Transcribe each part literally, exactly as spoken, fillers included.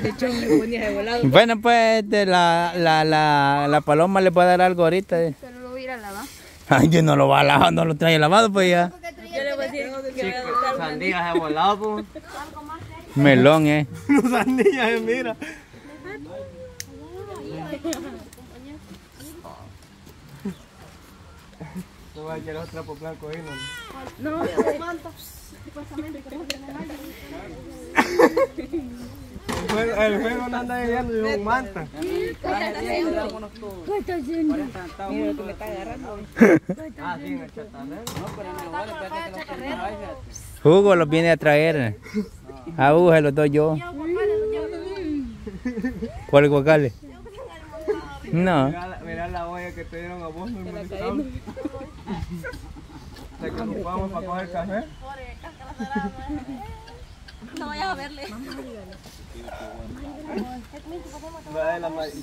De chongo, ni de volado. Bueno, pues de la, la, la, la paloma le puede dar algo ahorita. Eh. Pero lo voy a ir a lavar. Ay, yo no lo va a lavar, no lo trae lavado, pues ya. Yo le voy a decir que le voy a dar sandías de volado, pues. Melón, eh. Los sandías, eh, mira. No va a querer otra por blanco ahí, ¿no? No, yo te mando. El juego no anda llegando y un manta. ¿Cuánto haciendo? Mira lo que me está agarrando. Ah, sí, me está dando. No, pero me lo voy a esperar que los carreros. Hugo los viene a traer. A Hugo se los doy yo. ¿Cuál guacale? No. Mirá la olla que te dieron a vos. ¿Te ocupamos para coger café? No vayas a verle.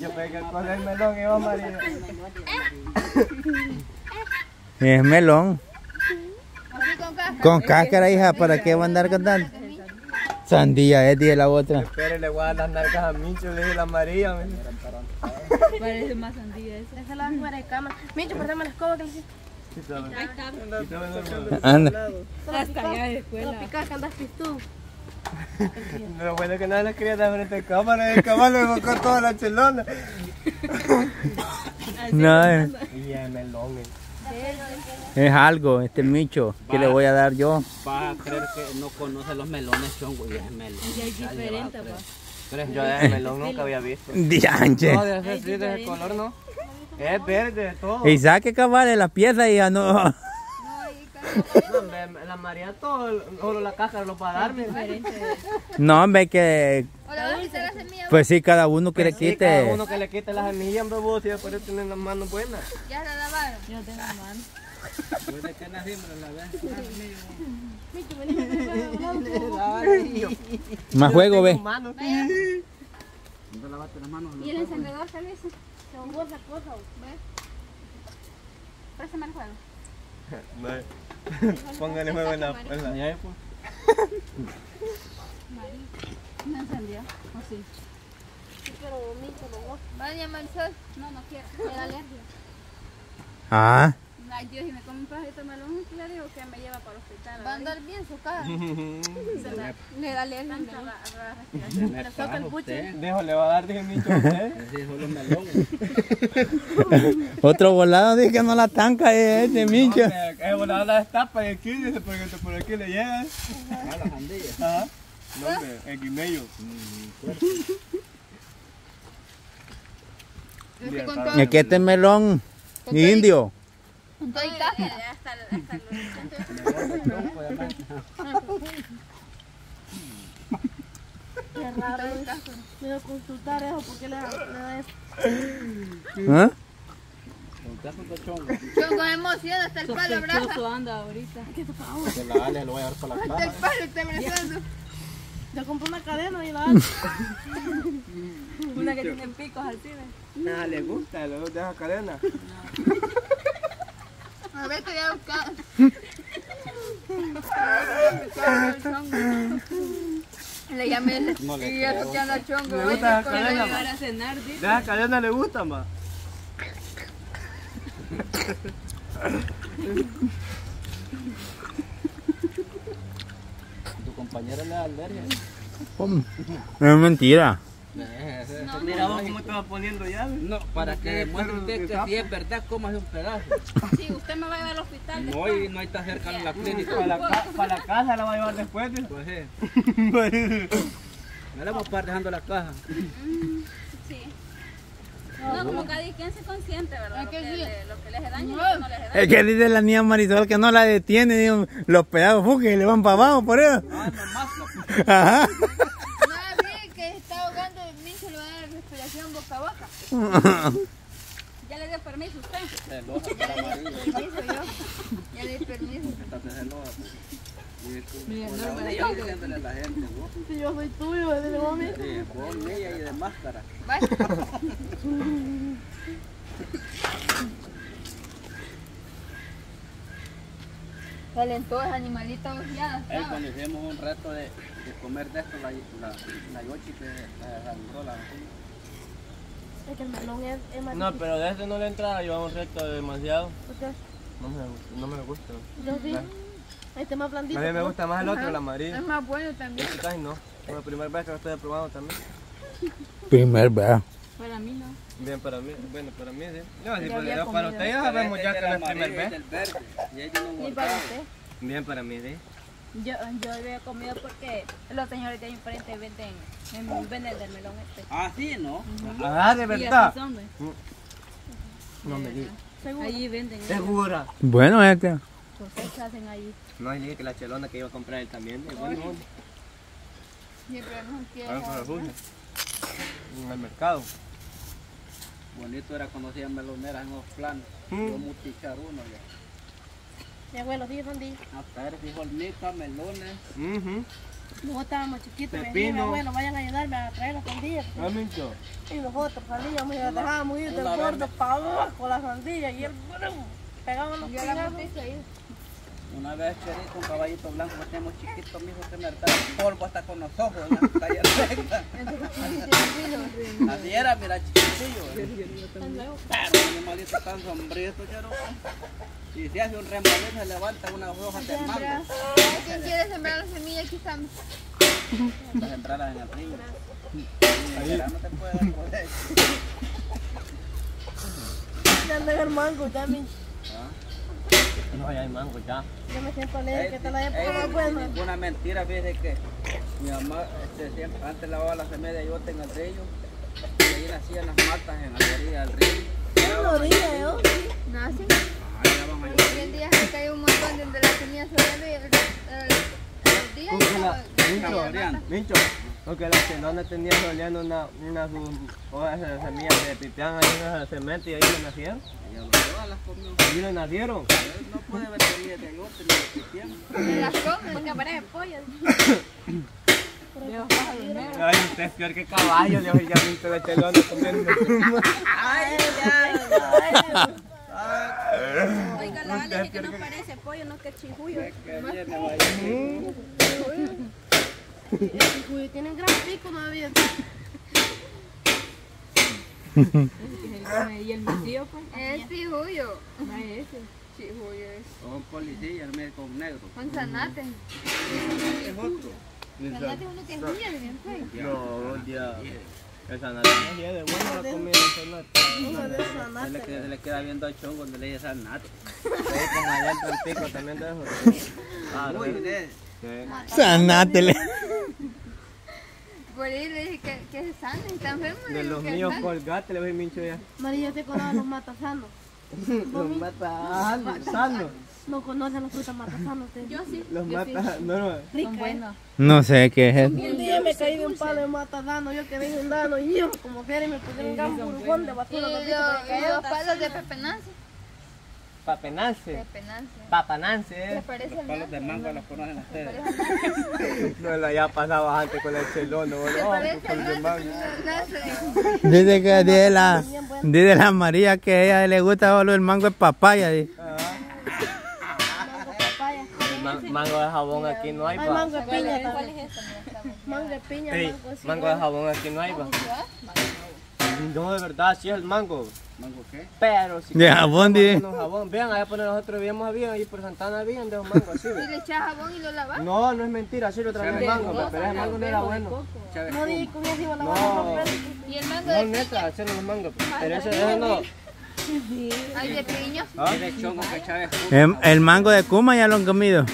Yo pegué con el melón y vos, María. Es melón. Con cáscara, hija, ¿para qué va a andar cantando? Sandía, es de la otra. Espere, le voy a dar las narcas a Mincho, le dije la María. Parece más sandía esa. Esa la van a jugar de cámara. Mincho, préstame la escoba que le hiciste. Anda. Hasta allá de escuela. No picas, andas pistú. Lo bueno que nada les quería dar frente a cámara. El caballo me bocó toda la chelona. No, y el melón. Es algo, este Micho, que le voy a dar yo. Va a creer que no conoce los melones, chongo, y es melón. Y es diferente, papá. Pero yo de melón nunca había visto. Dianche. No, de ese de ese color, ¿no? Es verde, todo. Y saque cabal de la pieza y ya no. No, la María todo, solo la caja lo va a darme. No, hombre, que. Pues sí, cada uno que le quite. Cada uno que le quite las semillas, hombre, vos, si después tienen las manos buenas. Ya la lavaron. Yo tengo las manos. Pues de que nací, pero la verdad. Más juego, ve. ¿Y el encendedor sale eso? Son vos la cosa, ¿ves? Préstame el juego. No. Póngale juego en la... en la... María, ¿no encendió? ¿O sí? Sí, pero vomito, lo vos. ¿Va a llamar el sol? No, no quiero. Me da alergia. Ah. Ay, Dios, si me come un pedacito de melón, le digo que me lleva para el hospital. Va a andar bien su cara. Le da alergia. Le toca el puche. Dejo, le va a dar, dije, Micho, ¿eh? Otro volado, dije que no la tanca, eh, este Micho. El volado la destapa y aquí, dice, porque por aquí le llega. A las andillas. Ajá. No, hombre, el guimello. Y aquí este melón indio. Estoy casi hasta el raro el caso. Me voy a consultar eso porque le da eso. ¿Ah? Chongo emociona hasta el palo, abraza. Anda ahorita. ¿Qué te pasa? Se la Ale, lo voy a dar para la cara. Hasta el palo está abrazando. Yo compré una cadena y la hago. Una que tiene picos al cine. Nada, le gusta, le gusta esa cadena. A ver, te voy a buscar. Le llamé no le y yo toqué a la Chongo. Le gusta la cadena. La cadena le gusta más. Tu compañero le da alergia. Es mentira. No, mira vos cómo te vas poniendo ya. No, para que demuestre usted que si es verdad, cómase un pedazo. Sí, usted me va a llevar al hospital. No, y no está cerca de la clínica. Para la casa la va a llevar después. Pues sí. No le vamos a estar dejando la caja. Sí. No, como cada quien se consiente, ¿verdad? Lo que les da daño y lo que no les da daño. Es que dice la niña Marisol que no la detiene, los pedazos fuques le van para abajo por eso. Ah, nomás. Ajá. Boca a boca. Ya le dio permiso a usted. Se loja para María. Ya le di permiso. Entonces se loja. Mira, no me estoy diciéndole a la gente. Si yo soy tuyo, es de vos mismo. Sí, vos, ella y de máscara. Vaya. calentó esa animalita ojeada. Ahí cuando hicimos un reto de, de comer de esto, la, la, la yochi que arrancó la vacuna. Es que el melón es, es más no, difícil. Pero de este no le entraba, llevaba un reto demasiado. ¿Por qué? No me, no me lo gusta. Yo sí. Este es más blandito. A mí me gusta más el otro, ajá, la amarilla. Es más bueno también. Este casi no. Fue la primera vez que lo estoy probando también. Primer vez. Para mí no. Bien, para mí, bueno, para mí sí. No, sí, para, para ustedes ya sabemos ya que no es primer vez. ¿Y para usted? Bien, para mí sí. Yo, yo había comido porque los señores de ahí enfrente venden, venden el del melón este. Ah, sí, ¿no? Uh-huh. Ah, de verdad. Son, ¿eh? No me digas. Allí venden. Segura. ¿Eh? Bueno, este. Pues ¿qué hacen allí? No, dije que la chelona que iba a comprar él también. Es bueno. Sí, pero no quiero. En el mercado. Bonito era cuando hacían meloneras en los planos. ¿Mm? Yo muticar uno ya. Mi abuelo, ¿sí dónde? Hasta era frijolita, melones. Uh-huh. Nosotros estábamos chiquitos. Mi abuelo, vayan a ayudarme a traer las sandillas. ¿Ah, Mincho? Y nosotros salíamos y nos dejábamos ir del puerto para abajo las sandillas. Y él, ¡brum! Pegábamos los pingazos. Una vez Cherito, un caballito blanco, que tenemos chiquitos, mijo, que me hartaba el polvo hasta con los ojos, en la talla recta. Así era, mira, chiquitillo. Pero un animalito tan sombrío, Chero. Si se hace un remolino, se levanta unas hojas de mango. ¿Quién quiere sembrar las semillas? Aquí están. Para sembrarlas en el río. Ahí no te puede dar poder. Se anda en el mango también. No, ya hay mango ya. Yo me siento alegre que te la haya pagado, pues. Es una mentira, fíjese que mi mamá este, siempre, antes lavaba las semillas de yote en el río. Y ahí nacían las matas en la orilla del río. ¿En la orilla de yote? ¿Nacen? Ajá, ya vamos a ir. Hoy en día se cae un montón de las semillas sobre el río. Mincho, porque los celones tenían oleando unas hojas de semillas de pipián ahí en el cemento y ahí le nacieron. ¿Y le nacieron? No puede ver semillas de yote ni de pipián. Se las comen porque aparecen pollos. Ay, usted es peor que caballo, le voy a ir de celones comiendo. Ay, ya, ya. Oiga, la Ale dice que no parece pollo, no que chijuyo. El chijuyo tiene un gran pico todavía. ¿Y el vacío, pues? Es chijuyo. No es ese. Chijuyo es. Con policía, el médico negro. Con zanate. Es otro. Zanate es uno que es nieve. No, ya. El zanate no lleve, bueno la comida del zanate. Se le queda viendo al Chongo donde le dice zanate. Como adentro el pico también de eso. Ah, muy bien. Zanate. Por ahí le dije que se sanen, están enfermos. De los míos colgate le voy a Mincho ya. María, te colaba los matasanos. Los matasanos. No conocen las frutas matasanos. Yo sí. Los matasanos. Ricas. No sé qué es eso. Un día me caí de un palo de matasanos. Yo quedé inundado y yo, como fiera, me pusieron un burgón de basura. Y los palos de pepenance. Papenance. Papanance. ¿Les parece? Los palos de mango los conocen ustedes. No la ya pasaba antes con el celón. Dice que de la, de la María que a ella le gusta solo el mango es papaya. Mango de jabón aquí no hay. Ay, mango de piña. ¿Cuál es eso? Mango de piña, sí. Mango, sí, mango de jabón aquí no hay. ¿Va? No, de verdad, sí es el mango. ¿Mango qué? Pero si de jabón, de jabón. Vean, allá por nosotros habíamos habido, ahí por Santana habían de un mango así. ¿Y le echas jabón y lo lavas? No, no es mentira, sí lo traen el mango, goza, pero el mango no era bueno. No, dije que hubiera sido la mano. ¿Y el mango de piña? No, neta, hacerlo los mangos. Pero ese no. ¿Hay de piña? El mango de Cuma ya lo han comido.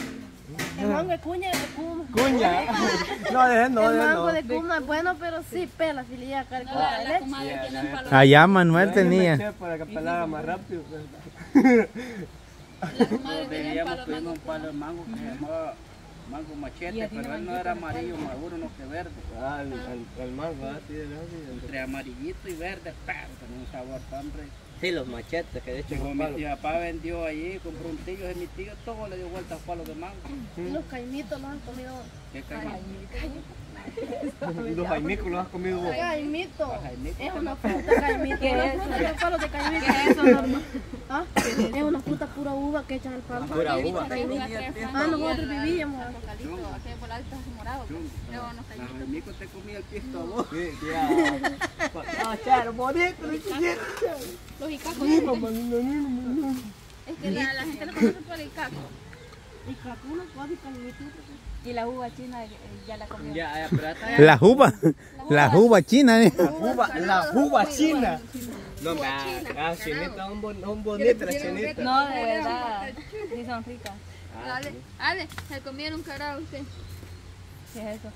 El mango de cuña es de Cuma. Cuña. No, de no, de no. El mango de Cuma es bueno, pero sí pela, si le llega a cargar la leche. Allá Manuel tenía. Para que pelara más rápido. Teníamos pedido un palo de mango que se llamaba mango machete, pero él no era amarillo, maduro, no que verde. Ah, el mango así de lejos. Entre amarillito y verde, pero tenía un sabor tan rico. Sí, los machetes que de hecho mi, mi papá vendió allí, compró un tío, es mi tío, todo le dio vueltas a palos de mango. ¿Y los caimitos los han comido? ¿Qué caimitos? ¿Y los jaimicos los has comido vos? Jaimito. Es una fruta, jaimito. ¿Qué es eso? Los palos de jaimito. ¿Qué es eso, Norma? ¿Ah? Es una fruta pura uva que echan al palo. Pura uva. Ah, nosotros vivíamos. Chongo. Aquí por alto es morado. Luego nos caímos. Los jaimicos te comían el piesto a vos. Ah, charo, bonito. Los icacos. Es que la, la gente lo conoce por el caco. El caco, una suave y calimitud. Y la uva china ya la comió. Ya, pero hasta ya... La uva, la uva china, ¿eh? La uva, la uva china. No, la chineta, un bonito, la chineta. No, de verdad, ni son ricas. Dale, dale, se comieron carao usted. ¿Qué es eso?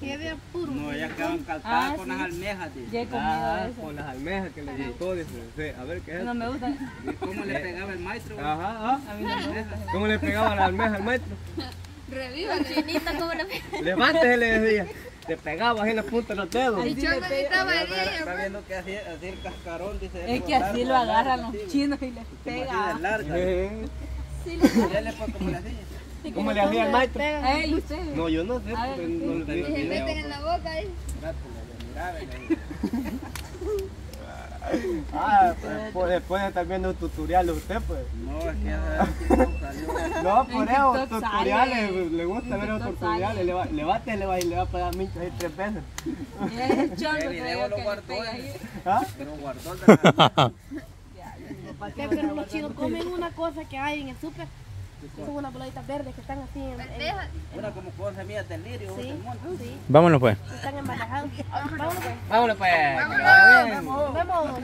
Qué puro. No, ellas quedan calcadas ah, con sí. Las almejas, tío. Ya he comido ah, eso. Con las almejas que le gustó, dice. A ver qué es. No me gusta. ¿Cómo le pegaba el maestro? Ajá, ajá. A mí no me gusta. ¿Cómo le pegaba las almejas al maestro? Reviva, chinita, ¿cómo le pegaba? Levántese, le decía. Te pegaba en la punta de los dedos. Y Chongo estaba ahí. Está viendo que así el cascarón, dice. Es que así lo agarran los chinos y les pega. Sí, le pongo como la silla. ¿Cómo le hacía al maestro? Ay, no, yo no sé. Porque no lo digo. Se meten en la boca ahí. Ah, pues después de estar viendo tutoriales usted, pues. No, es que no, por eso tutoriales, le gusta ver los tutoriales, le va a te le va a pagar Mincho ahí tres veces. Es Chongo, creo que le pega ahí. ¿Ah? Pero guardó la... Pero los chinos comen una cosa que hay en el súper. Son unas bolitas verdes que están así en... en una como con semillas de lirio. Sí, sí. Vámonos pues. Están embarajados. Vámonos pues. Vámonos pues. Vámonos. Vamos.